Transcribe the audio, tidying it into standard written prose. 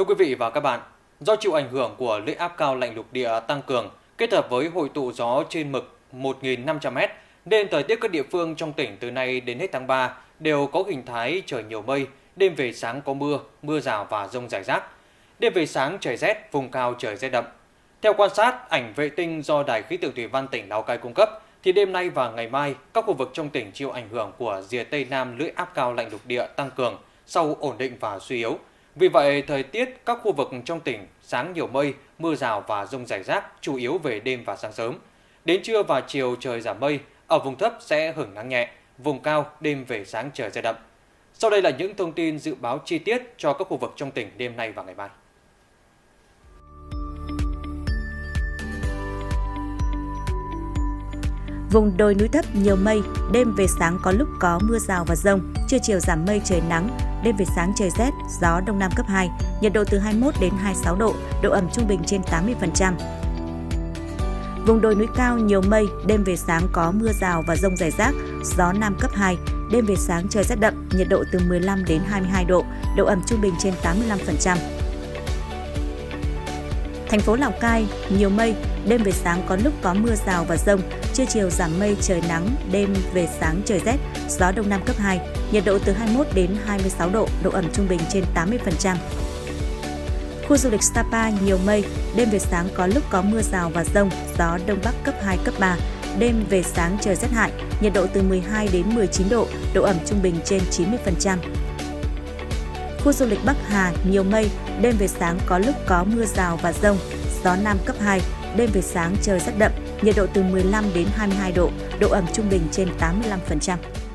Thưa quý vị và các bạn, do chịu ảnh hưởng của lưỡi áp cao lạnh lục địa tăng cường kết hợp với hội tụ gió trên mực 1.500m, nên thời tiết các địa phương trong tỉnh từ nay đến hết tháng 3 đều có hình thái trời nhiều mây, đêm về sáng có mưa, mưa rào và dông rải rác. Đêm về sáng trời rét, vùng cao trời rét đậm. Theo quan sát, ảnh vệ tinh do Đài khí tượng thủy văn tỉnh Lào Cai cung cấp, thì đêm nay và ngày mai, các khu vực trong tỉnh chịu ảnh hưởng của rìa Tây Nam lưỡi áp cao lạnh lục địa tăng cường, sau ổn định và suy yếu. Vì vậy, thời tiết các khu vực trong tỉnh sáng nhiều mây, mưa rào và dông rải rác, chủ yếu về đêm và sáng sớm. Đến trưa và chiều trời giảm mây, ở vùng thấp sẽ hứng nắng nhẹ, vùng cao đêm về sáng trời rét đậm. Sau đây là những thông tin dự báo chi tiết cho các khu vực trong tỉnh đêm nay và ngày mai. Vùng đồi núi thấp nhiều mây, đêm về sáng có lúc có mưa rào và dông, trưa chiều giảm mây trời nắng, đêm về sáng trời rét, gió đông nam cấp 2, nhiệt độ từ 21 đến 26 độ, độ ẩm trung bình trên 80%. Vùng đồi núi cao nhiều mây, đêm về sáng có mưa rào và dông rải rác, gió nam cấp 2, đêm về sáng trời rét đậm, nhiệt độ từ 15 đến 22 độ, độ ẩm trung bình trên 85%. Thành phố Lào Cai nhiều mây, đêm về sáng có lúc có mưa rào và dông, trưa chiều giảm mây trời nắng, đêm về sáng trời rét, gió đông nam cấp 2, nhiệt độ từ 21 đến 26 độ, độ ẩm trung bình trên 80%. Khu du lịch Sapa nhiều mây, đêm về sáng có lúc có mưa rào và dông, gió đông bắc cấp 2, cấp 3, đêm về sáng trời rét hại, nhiệt độ từ 12 đến 19 độ, độ ẩm trung bình trên 90%. Khu du lịch Bắc Hà nhiều mây, đêm về sáng có lúc có mưa rào và dông, gió nam cấp 2, đêm về sáng trời rét đậm, nhiệt độ từ 15 đến 22 độ, độ ẩm trung bình trên 85%.